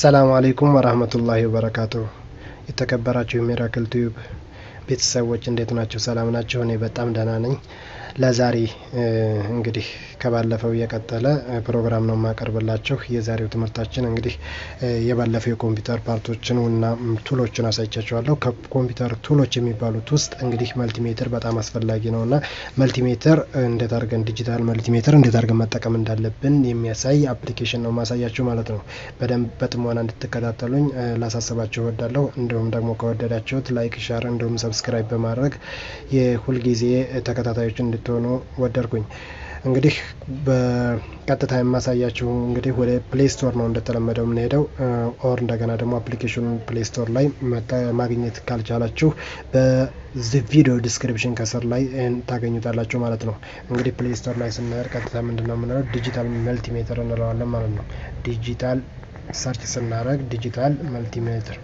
ሰላም አለይኩም ወራህመቱላሂ ወበረካቱሁ የተከበራችሁ ሚራክል ቲዩብ ቤተሰቦች እንዴት ናችሁ ሰላም ናችሁ እኔ በጣም ደህና ነኝ ለዛሬ እንግዲህ ከባለፈው የቀጠለ ፕሮግራም ነው ማቀርብላችሁ የዛሬው ትምህርታችን እንግዲህ የባለፈው ኮምፒውተር ፓርቶችን እና ቱሎችን አሳይቻችኋለሁ ከኮምፒውተር ቱሎች የሚባሉት ውስጥ እንግዲህ መልቲሜትር በጣም አስፈላጊ ነውና መልቲሜትር እንዴት አርገን ዲጂታል መልቲሜትር እንዴት አርገን መጠቀም እንዳለብን የሚያሳይ አፕሊኬሽን ነው ማሳያችሁ ማለት ነው በደም በጥሞና እንድትከታተሉኝ ላሳስባችሁ እወዳለሁ እንደውም ደግሞ ከወደዳችሁት ላይክ ሼር እንደውም ሰብስክራይብ በማድረግ የሁል ጊዜ ተከታታዮች እንድትሆኑ ወደርኩኝ እንግዲህ በቀጥታ የማሳያችሁ እንግዲህ ወደ ፕሌይ ስቶር ነው እንደተለመደው ምን ሄደው ኦር እንደገና ደግሞ አፕሊኬሽኑን ፕሌይ ስቶር ላይ ማግኘት ካልቻላችሁ በዚህ ቪዲዮ ዲስክሪፕሽን ከስር ላይ ታገኙታላችሁ ማለት ነው እንግዲህ ፕሌይ ስቶር ላይ ስንሄድ ቀጥታ ምንድነው ምን ነው ዲጂታል መልቲሜትር እንለዋለን ማለት ነው ዲጂታል ሰርች ስናደርግ ዲጂታል መልቲሜትር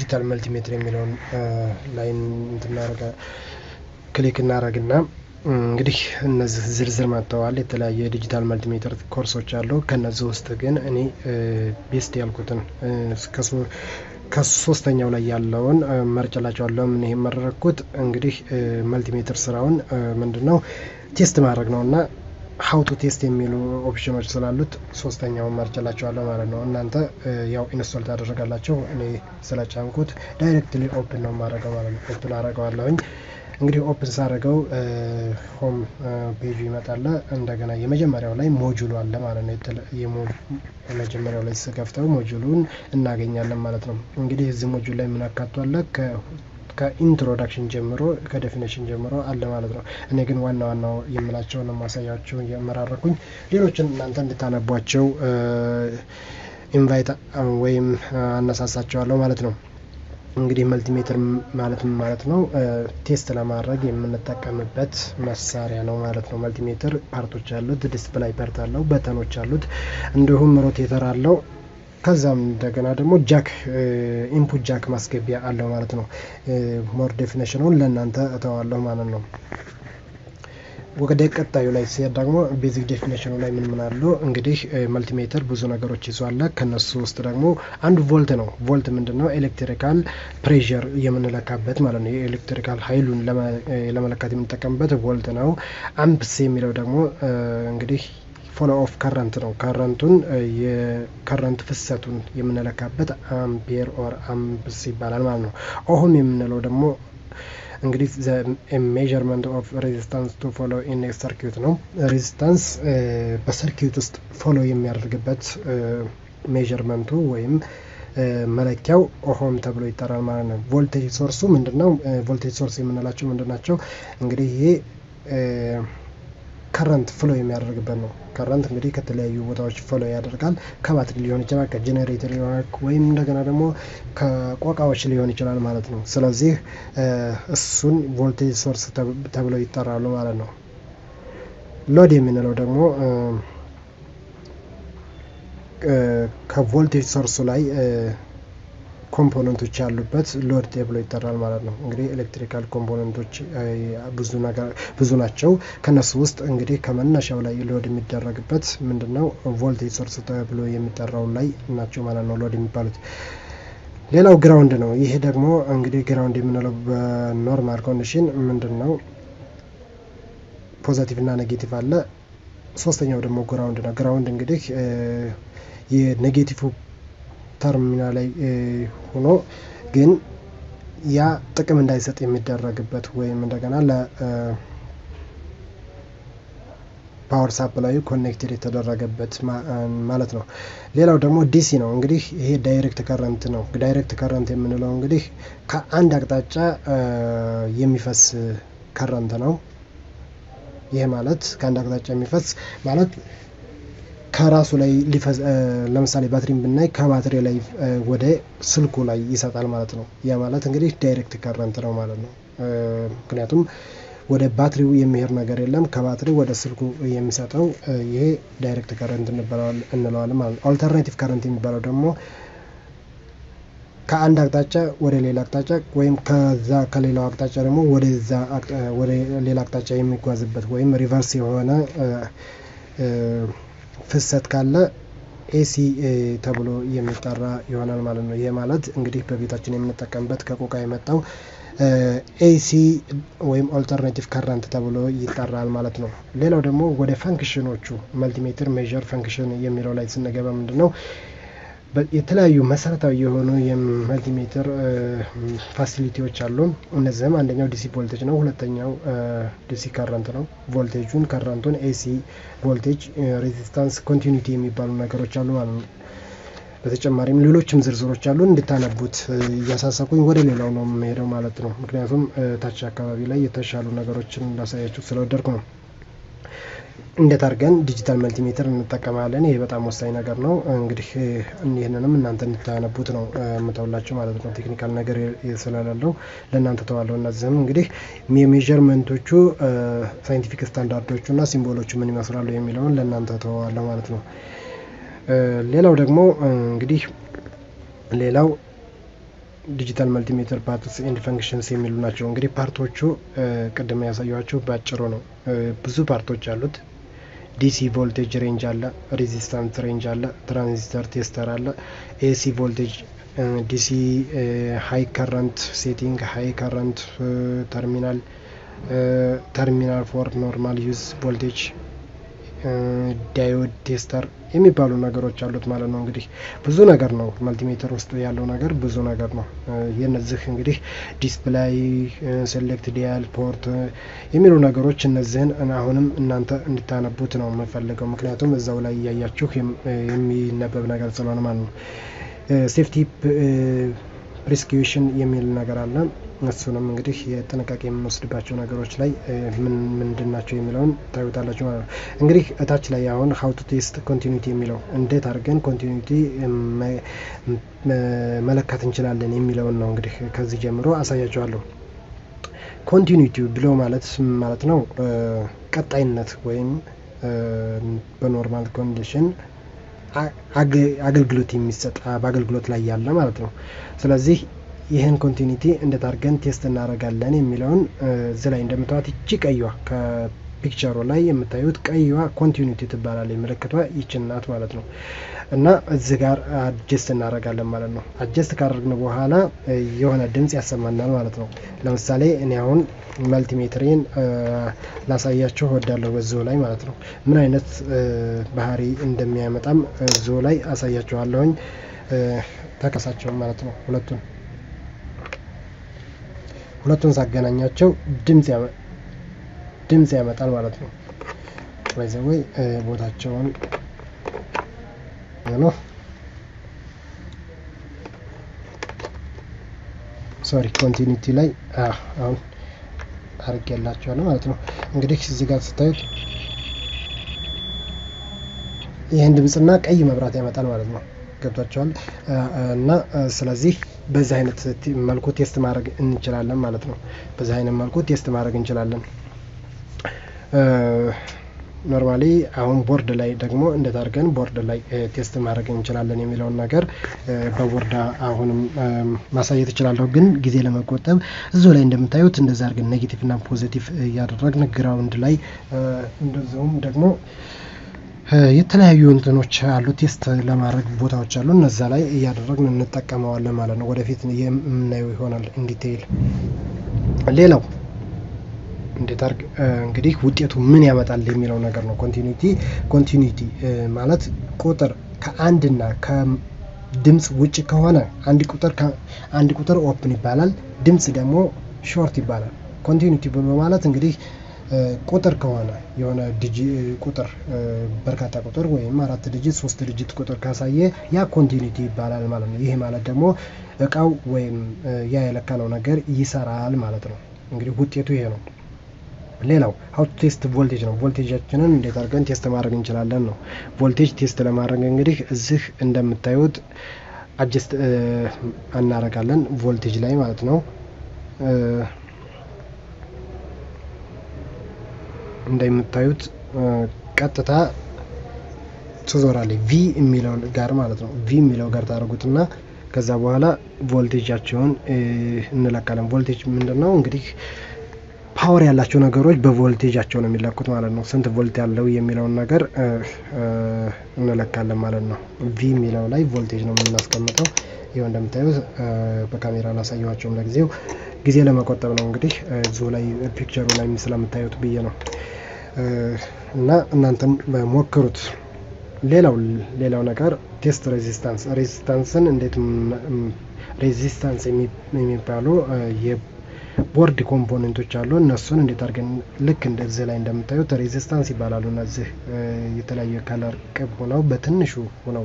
digital multimeter የሚለውን ላይን እንትናረጋ ክሊክ እናረጋግና እንግዲህ እነዚህ ዝርዝር ማጣዋል የተለያየ ዲጂታል መልቲሜትር ኮርሶች አሉ ከነዚህ ውስጥ ግን እኔ ቤስት ያልኩትን ከሱ ከሶስተኛው ላይ ያለውን መርጨላችኋለሁ ምን ይሄ መረረኩት እንግዲህ መልቲሜትር ስራውን ምንድነው ቴስት ማድረግ ነውና how to test የሚሉ ኦፕሽኖች ስላሉት ሶስተኛው መርጨላችኋለሁ ማለት ነው እናንተ ያው ኢንስቶል ታደርጋላችሁ እኔ ስለጫንኩት ዳይሬክትሊ ኦፕን ነው ማድረግ ማለት ነው ኦፕን አደርጋለሁኝ እንግዲህ ኦፕን ሳደርገው ሆም ፔጅ ይመጣል እንደገና የመጀመሪያው ላይ ሞጁል አለ ማለት ነው የመጀመሪያው ላይ ስከፍተው ሞጁሉን እናገኛለን ማለት ነው እንግዲህ እዚህ ሞጁል ላይ ምን አካቷል ከኢንትሮዳክሽን ጀምሮ ከዴፊኒሽን ጀምሮ አለ ማለት ነው እኔ ግን ዋናው የምላቸው ነው ማሳያቸው የመራረኩኝ ሌሎችን እናንተ እንድታነቧቸው ኢንቫይት ወይም አነሳሳቸዋለሁ ማለት ነው እንግዲህ መልቲሜትር ማለት ነው ቴስት ለማድረግ የምንጠቀምበት መሳሪያ ነው ማለት ነው መልቲሜትር ፓርቶች አሉት ዲስፕሌይ ፓርት አለው በተኖች አሉት እንደሁም ሮቴተር አለው ከዛም እንደገና ደግሞ ጃክ ኢንፑት ጃክ ማስገቢያ አለው ማለት ነው ሞር ዴፊኒሽኑን ለእናንተ አታውቃለሁ ማለት ነው ወደ ቀጣዩ ላይ ሲያድ ደግሞ ቤዚክ ዴፊኒሽኑ ላይ ምን ምናለው እንግዲህ መልቲሜትር ብዙ ነገሮች ይዟል ከነሱ ውስጥ ደግሞ አንድ ቮልት ነው ቮልት ምንድነው ኤሌክትሪካል ፕሬሸር የምንለካበት ማለት ነው የኤሌክትሪካል ኃይሉን ለመለካት የምንጠቀምበት ቮልት ነው አምፕስ የሚለው ደግሞ እንግዲህ follow of current ነው currentን የcurrent ፍሰቱን የምንለካበት አምፒየር ኦር አምፕስ ይባላል ማለት ነው ኦህም የምንለው ደግሞ እንግዲህ measurement of resistance to follow in a circuit ነው resistance በሰርኪት ውስጥ follow የሚያደርግበት measurement ወይም መለኪያው ኦህም ተብሎ ይጠራል ማለት ነው voltage source ምንድነው voltage source የምንላቸው ምንድናቸው እንግዲህ ይሄ current flow የሚያደርግበት ነው current እንግዲህ ከተለያዩ ቦታዎች follow ያደርጋል ከባትሪ ሊሆን ይችላል ከጄነሬተር ወይም እንደገና ደግሞ ከቆቃዎች ሊሆን ይችላል ማለት ነው ስለዚህ እሱን voltage source ተብሎ ይጠራል ማለት ነው load የሚለው ደግሞ ከvoltage source ላይ ኮምፖነንቶች ያሉበት ሎድ ቴብል ይጣራል ማለት ነው እንግዲህ ኤሌክትሪካል ኮምፖነንቶች ብዙ ናቸው ከነሱ ውስጥ እንግዲህ ከመነሻው ላይ ሎድ የሚደረግበት ምንድነው ቮልቴጅ ሶርስ ተብሎ የሚጠራው ላይ ናቸው ማለት ነው ሎድ የሚባሉት ሌላው ግራውንድ ነው ይሄ ደግሞ እንግዲህ ግራውንድ የምንለው በኖርማል ኮንዲሽን ምንድነው ፖዚቲቭ እና ኔጌቲቭ አለ ሶስተኛው ደግሞ ግራውንድ ነው ግራውንድ እንግዲህ የኔጌቲቭ terminal ላይ ሆኖ ግን ያ ጥቅም እንዳይሰጥ የሚደረግበት ወይም እንደገና ለ ፓወር ሳፕላዩ ኮኔክትድ የተደረገበት ማለት ነው ሌላው ደግሞ ዲሲ ነው እንግዲህ ይሄ ዳይሬክት current ነው ዳይሬክት current የምንለው እንግዲህ ከአንድ አቅጣጫ የሚፈስ current ነው ይሄ ማለት ከአንድ አቅጣጫ የሚፈስ ማለት ከራሱ ላይ ለምሳሌ ባትሪን ብናይ ከባትሪ ላይ ወደ ስልኩ ላይ ይሰጣል ማለት ነው ያ ማለት እንግዲህ ዳይሬክት current ነው ማለት ነው ምክንያቱም ወደ ባትሪው የሚሄድ ነገር የለም ከባትሪ ወደ ስልኩ የሚሰጠው ይሄ ዳይሬክት current እንባላለን ማለት ነው አልተርናቲቭ current የሚባለው ደግሞ ከአንድ አቅጣጫ ወደ ሌላ አቅጣጫ ወይም ከዛ ከሌላ አቅጣጫ ደግሞ ወደዛ ወደ ሌላ አቅጣጫ የሚጓዝበት ወይም ሪቨርስ የሆነ ፍሰት ካለ ኤሲ ተብሎ የሚጠራ ይሆናል ማለት ነው። ይሄ ማለት እንግዲህ በቤታችን የምንጠቀምበት ከቆቃ የመጣው ኤሲ ወይም አልተርናቲቭ ካረንት ተብሎ ይጠራል ማለት ነው። ሌላው ደግሞ ወደ ፋንክሽኖቹ መልቲሜትር ሜዠር ፋንክሽን የሚለው ላይ ስንገባ ምንድነው የተለያዩ መሰረታዊ የሆኑ የመልቲሜትር ፋሲሊቲዎች አሉ። እነዚህም አንደኛው ዲሲ ቮልቴጅ ነው፣ ሁለተኛው ዲሲ ካረንት ነው። ቮልቴጁን ካረንቱን ኤሲ ቮልቴጅ ሬዚስታንስ ኮንቲኒቲ የሚባሉ ነገሮች አሉ ማለት ነው። በተጨማሪም ሌሎችም ዝርዝሮች አሉ እንድታነቡት ያሳሰኩኝ ወደ ሌላው ነው መሄደው ማለት ነው። ምክንያቱም ታች አካባቢ ላይ የተሻሉ ነገሮችን እንዳሳያችሁ ስለወደድኩ ነው። እንዴት አርገን ዲጂታል መልቲሜትር እንጠቀማለን? ይሄ በጣም ወሳኝ ነገር ነው። እንግዲህ እነሆነንም እናንተ እንድታነቡት ነው መተውላችሁ ማለት ነው። ቴክኒካል ነገር ስለላለው ለእናንተ ተዋለው። እናዘም እንግዲህ ሜዠርመንቶቹ ሳይንቲፊክ ስታንዳርዶቹና ሲምቦሎቹ ምን ይመስላሉ የሚለውን ለእናንተ ተዋለው ማለት ነው። ሌላው ደግሞ እንግዲህ ሌላው ዲጂታል መልቲሜትር ፓርትስ ኤንድ ፋንክሽንስ የሚሉ ናቸው። እንግዲህ ፓርቶቹ ቀደም ያሳየኋችሁ ባጭሩ ነው። ብዙ ፓርቶች አሉት። ዲሲ ቮልቴጅ ሬንጅ አለ፣ ሬዚስታንስ ሬንጅ አለ፣ ትራንዚስተር ቴስተር አለ፣ ኤሲ ቮልቴጅ ዲሲ ሃይ ካረንት ሴቲንግ ሃይ ካረንት ተርሚናል ፎር ኖርማል ዩዝ ቮልቴጅ ዳዮድ ቴስተር የሚባሉ ነገሮች አሉት ማለት ነው። እንግዲህ ብዙ ነገር ነው መልቲሜትር ውስጥ ያለው ነገር ብዙ ነገር ነው። የነዚህ እንግዲህ ዲስፕሌይ ሴሌክት ዲያል ፖርት የሚሉ ነገሮች እነዚህን አሁንም እናንተ እንድታነቡት ነው የምፈልገው። ምክንያቱም እዛው ላይ ያያችሁ የሚነበብ ነገር ስለሆነ ማለት ነው። ሴፍቲ ፕሪስክሪፕሽን የሚል ነገር አለ። እሱንም እንግዲህ የጥንቃቄ የምንወስድባቸው ነገሮች ላይ ምንድናቸው የሚለውን ታዩታላችሁ ማለት ነው። እንግዲህ እታች ላይ አሁን how to test continuity የሚለው እንዴት አድርገን continuity መለካት እንችላለን የሚለውን ነው እንግዲህ ከዚህ ጀምሮ አሳያችኋለሁ። continuity ብሎ ማለት ነው ቀጣይነት ወይም በኖርማል ኮንዲሽን አገልግሎት የሚሰጥ አገልግሎት ላይ ያለ ማለት ነው። ስለዚህ ይሄን ኮንቲኒቲ እንዴት አርገን ቴስት እናደርጋለን የሚለውን እዚህ ላይ እንደምታዩት እቺ ቀይዋ ከፒክቸሩ ላይ የምታዩት ቀይዋ ኮንቲኒቲ ትባላለች። ምልክቷ ይችናት ማለት ነው። እና እዚህ ጋር አጀስት እናደርጋለን ማለት ነው። አጀስት ካደረግን በኋላ የሆነ ድምጽ ያሰማናል ማለት ነው። ለምሳሌ እኔ አሁን መልቲሜትሪን ላሳያችሁ ወዳለው በዚሁ ላይ ማለት ነው። ምን አይነት ባህሪ እንደሚያመጣም እዚሁ ላይ አሳያችኋለሁኝ። ተከሳቸው ማለት ነው ሁለቱን ሳገናኛቸው ድምጽ ያመጣል ማለት ነው። ስለዚህ ቦታቸውን ነው ሶሪ ኮንቲኒቲ ላይ አሁን አርገላችኋለሁ ማለት ነው። እንግዲህ እዚህ ጋር ስታዩት ይሄን ድምጽና ቀይ መብራት ያመጣል ማለት ነው። ገብታችኋል? እና ስለዚህ በዛ አይነት መልኩ ቴስት ማድረግ እንችላለን ማለት ነው። በዛ አይነት መልኩ ቴስት ማድረግ እንችላለን። ኖርማሊ አሁን ቦርድ ላይ ደግሞ እንዴት አድርገን ቦርድ ላይ ቴስት ማድረግ እንችላለን የሚለውን ነገር በቦርዳ አሁንም ማሳየት እችላለሁ። ግን ጊዜ ለመቆጠብ እዚሁ ላይ እንደምታዩት እንደዛ አድርገን ኔጌቲቭ እና ፖዚቲቭ ያደረግን ግራውንድ ላይ እንደዛውም ደግሞ የተለያዩ እንትኖች አሉ ቴስት ለማድረግ ቦታዎች አሉ። እነዛ ላይ ያደረግን እንጠቀማዋለን ማለት ነው። ወደፊት የምናየው ይሆናል ዲቴይል። ሌላው እንዴት አርግ እንግዲህ ውጤቱ ምን ያመጣል የሚለው ነገር ነው። ኮንቲኒቲ ማለት ቁጥር ከአንድና ከድምጽ ውጪ ከሆነ አንድ ቁጥር ኦፕን ይባላል፣ ድምጽ ደግሞ ሾርት ይባላል። ኮንቲኒቲ በማለት እንግዲህ ቁጥር ከሆነ የሆነ ዲጂት ቁጥር በርካታ ቁጥር ወይም አራት ዲጂት ሶስት ዲጂት ቁጥር ካሳየ ያ ኮንቲኒቲ ይባላል ማለት ነው። ይሄ ማለት ደግሞ እቃው ወይም ያ የለካለው ነገር ይሰራል ማለት ነው። እንግዲህ ውጤቱ ይሄ ነው። ሌላው how to test voltage ነው። ቮልቴጃችንን እንዴት አድርገን ቴስት ማድረግ እንችላለን ነው። ቮልቴጅ ቴስት ለማድረግ እንግዲህ እዚህ እንደምታዩት አጀስት እናደርጋለን ቮልቴጅ ላይ ማለት ነው። እንደምታዩት ቀጥታ ተዞራለች ቪ የሚለው ጋር ማለት ነው። ቪ የሚለው ጋር ታደርጉትና ከዛ በኋላ ቮልቴጃቸውን እንላካለን ቮልቴጅ ምንድነው እንግዲህ ፓወር ያላቸው ነገሮች በቮልቴጃቸው ነው የሚለኩት ማለት ነው ስንት ቮልት ያለው የሚለውን ነገር እንላካለን ማለት ነው v የሚለው ላይ ቮልቴጅ ነው የምናስቀምጠው ይሄው እንደምታዩት በካሜራ ላሳያችሁም ለጊዜው ጊዜ ለማቆጠብ ነው እንግዲህ እዚሁ ላይ ፒክቸሩ ላይ ስለምታዩት ብዬ ነው እና እናንተም ሞክሩት ሌላው ነገር ቴስት ሬዚስታንስን እንዴት ሬዚስታንስ የሚባሉ የቦርድ ኮምፖነንቶች አሉ እነሱን እንዴት አድርገን ልክ እንደዚህ ላይ እንደምታዩት ሬዚስታንስ ይባላሉ እነዚህ የተለያየ ካለር ቅብ ሆነው በትንሹ ሆነው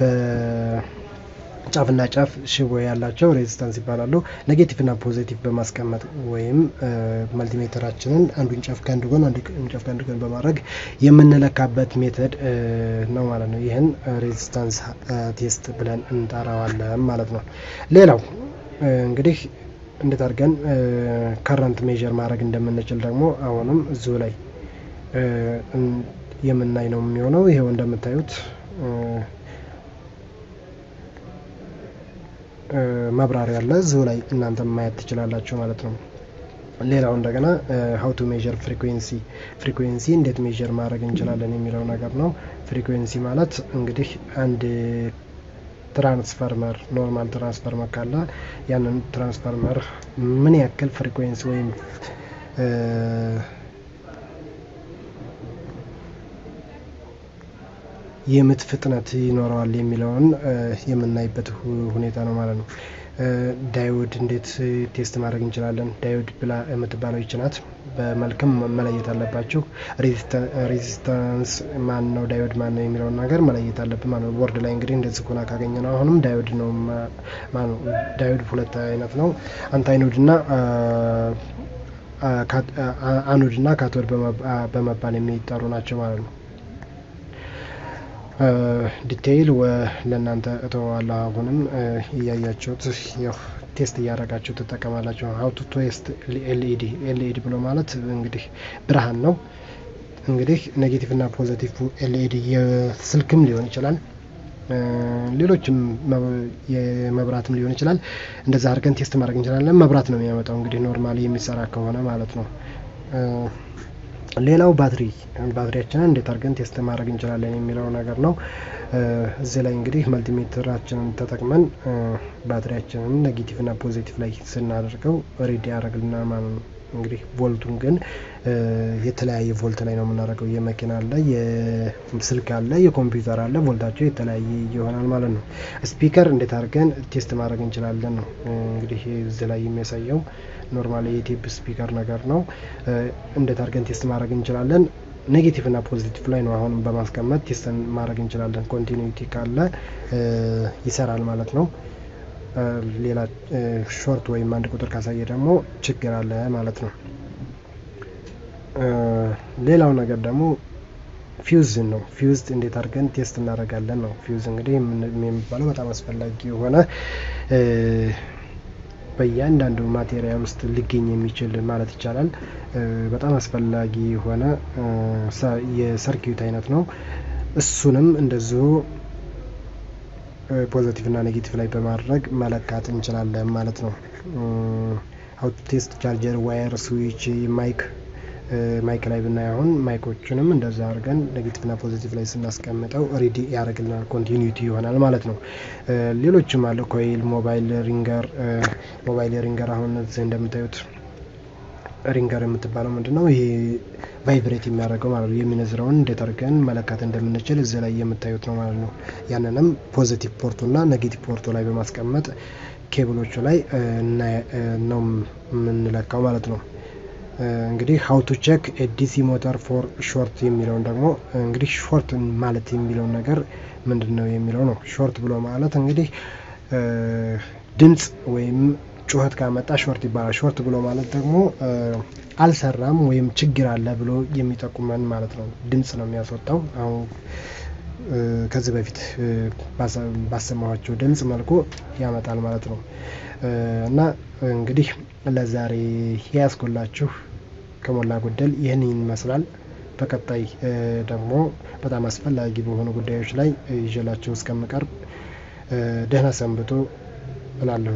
በጫፍና ጫፍ ሽቦ ያላቸው ሬዚስታንስ ይባላሉ ኔጌቲቭና ፖዚቲቭ በማስቀመጥ ወይም መልቲሜተራችንን አንዱን ጫፍ ከአንዱ ጎን አንዱን ጫፍ ከአንዱ ጎን በማድረግ የምንለካበት ሜተድ ነው ማለት ነው ይሄን ሬዚስታንስ ቴስት ብለን እንጠራዋለን ማለት ነው ሌላው እንግዲህ እንዴት አድርገን ካረንት ሜዠር ማድረግ እንደምንችል ደግሞ አሁንም እዚሁ ላይ የምናይ ነው የሚሆነው ይሄው እንደምታዩት ማብራሪያ አለ እዚሁ ላይ እናንተም ማየት ትችላላችሁ ማለት ነው ሌላው እንደገና how to measure frequency እንዴት measure ማድረግ እንችላለን የሚለው ነገር ነው frequency ማለት እንግዲህ አንድ ትራንስፎርመር ኖርማል ትራንስፎርመር ካለ ያንን ትራንስፎርመር ምን ያክል frequency ወይም የምት ፍጥነት ይኖራል የሚለውን የምናይበት ሁኔታ ነው ማለት ነው ዳይዮድ እንዴት ቴስት ማድረግ እንችላለን ዳይዮድ ብላ የምትባለው ይችላል በመልከም መለየት አለባችሁ ሬዚስታንስ ማን ነው ዳይዮድ ማን ነው የሚለውን ነገር መለየት አለብን ማለት ነው ቦርድ ላይ እንግዲህ እንደዚህ ሆነ ካገኘነው አሁንም ዳይዮድ ነው ማን ዳይዮድ ሁለት አይነት ነው አንታይኖድና አኖድና ካቶድ በመባል የሚጠሩ ናቸው ማለት ነው ዲቴል ለእናንተ እተዋለሁ አሁንም ያያያችሁት ያው ቴስት ያደረጋችሁ ተጠቀማላችሁ how to test LED ብሎ ማለት እንግዲህ ብርሃን ነው እንግዲህ ኔጌቲቭ እና ፖዚቲቭ LED የስልክም ሊሆን ይችላል ሌሎችም የመብራትም ሊሆን ይችላል እንደዛ አድርገን ቴስት ማድረግ እንችላለን መብራት ነው የሚያመጣው እንግዲህ ኖርማሊ የሚሰራ ከሆነ ማለት ነው ሌላው ባትሪያችንን እንዴት አድርገን ቴስት ማድረግ እንችላለን የሚለው ነገር ነው እዚህ ላይ እንግዲህ መልቲሜተራችንን ተጠቅመን ባትሪያችንን ኔጌቲቭና ፖዚቲቭ ላይ ስናደርገው ሪድ ያደርግልና ማለት ነው እንግዲህ ቮልቱን ግን የተለያየ ቮልት ላይ ነው የምናደርገው የመኪና አለ የስልክ አለ የኮምፒውተር አለ ቮልታቸው የተለያየ ይሆናል ማለት ነው ስፒከር እንዴት አድርገን ቴስት ማድረግ እንችላለን ነው እንግዲህ እዚህ ላይ የሚያሳየው ኖርማሊ የቴፕ ስፒከር ነገር ነው እንዴት አድርገን ቴስት ማድረግ እንችላለን ኔጌቲቭ እና ፖዚቲቭ ላይ ነው አሁን በማስቀመጥ ቴስት ማድረግ እንችላለን ኮንቲኒዩቲ ካለ ይሰራል ማለት ነው ሌላ ሾርት ወይ አንድ ቁጥር ካሳየ ደግሞ ችግር አለ ማለት ነው ሌላው ነገር ደግሞ ፊውዝ ነው ፊውዝ እንዴት አድርገን ቴስት እናደርጋለን ነው ፊውዝ እንግዲህ የሚባለው በጣም አስፈላጊ የሆነ በእያንዳንዱ ማቴሪያል ውስጥ ሊገኝ የሚችል ማለት ይችላል በጣም አስፈላጊ የሆነ የሰርኪዩት አይነት ነው እሱንም እንደዚሁ ፖዚቲቭ እና ኔጌቲቭ ላይ በማድረግ መለካት እንችላለን ማለት ነው how to test charger wire switch ማይክ ላይ ብናየውን ማይኮቹንም እንደዛ አድርገን ኔጌቲቭ እና ፖዚቲቭ ላይ ስናስቀምጠው ሪዲ ያደርግልናል ኮንቲኒዩቲ ይሆናል ማለት ነው ሌሎችም አለ ኮይል ሞባይል ሪንገር አሁን እዚህ እንደምታዩት ሪንገር የምትባለው ምንድነው ይሄ ቫይብሬት የሚያደርገው ማለት ነው የሚነዝረውን እንዴት አድርገን መለካት እንደምንችል እዚህ ላይ የምታዩት ነው ማለት ነው ያንንም ፖዚቲቭ ፖርቱና ኔጌቲቭ ፖርቱ ላይ በማስቀመጥ ኬብሎቹ ላይ ነው የምንለካው ማለት ነው እንግዲህ how to check a DC motor for short የሚለውን ደግሞ እንግዲህ short ማለት የሚለው ነገር ምንድነው የሚለው ነው short ብሎ ማለት እንግዲህ ድምጽ ወይም ጩኸት ካመጣ short ይባላል short ብሎ ማለት ደግሞ አልሰራም ወይም ችግር አለ ብሎ የሚጠቁመን ማለት ነው ድምጽ ነው የሚያስወጣው አሁን ከዚህ በፊት ባሰማዋቸው ድምጽ መልኩ ያመጣል ማለት ነው እና እንግዲህ ለዛሬ ያስቆላችሁ ከሞላ ጎደል ይሄንን ይመስላል በቀጣይ ደግሞ በጣም አስፈላጊ በሆኑ ጉዳዮች ላይ ይዤላችሁ እስከምቀርብ ደህና ሰንብቱ እላለሁ።